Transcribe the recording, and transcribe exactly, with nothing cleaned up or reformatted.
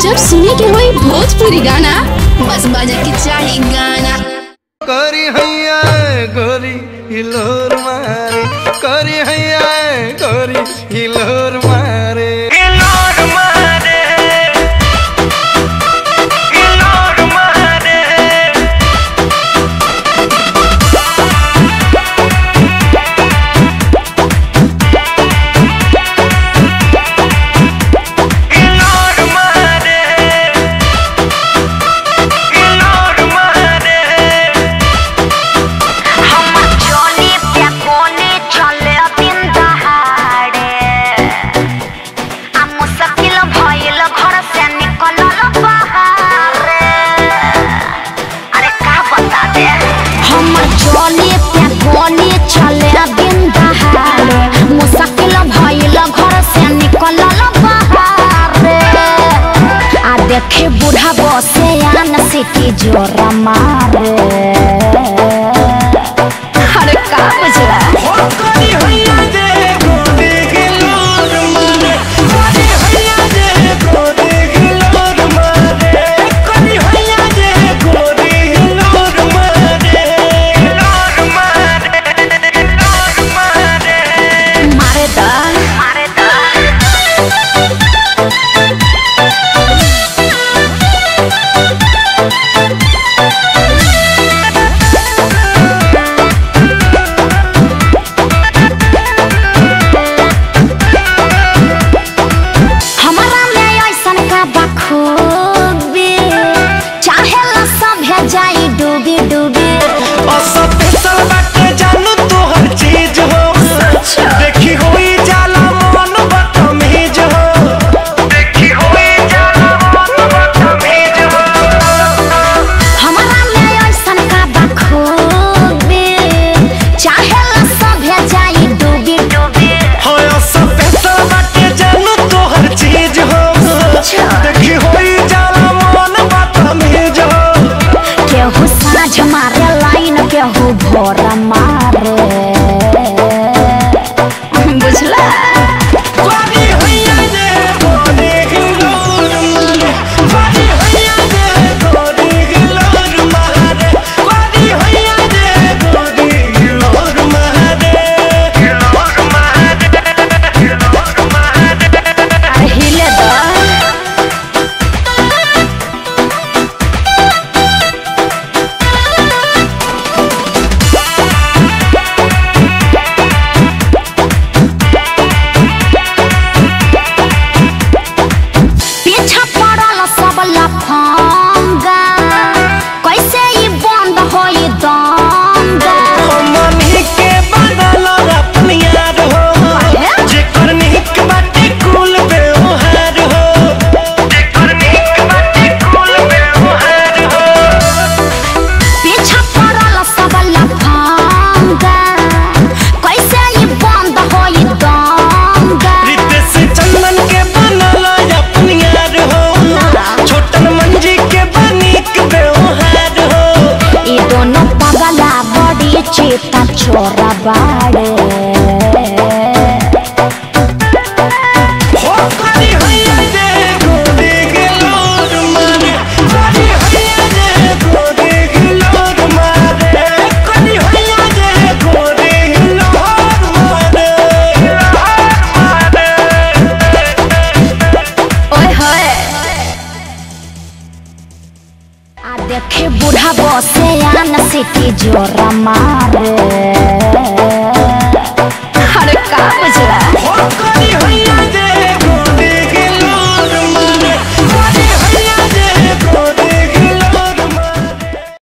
जब सुने के होई भोजपुरी गाना, बस बाजा के चाहे गाना। करी हैया गोरी हिलोर मारे, करी हैया गोरी हिलोर मारे, हिलोर मारे, हिलोर मारे। देखे बुढ़ा बसे आन सिटी जोरा मारे, अरे का बजरा भोरा मारे बुझला चेता छोरा बाड़े देखे बुढ़ा बसे आन सिटी जोरा मारे।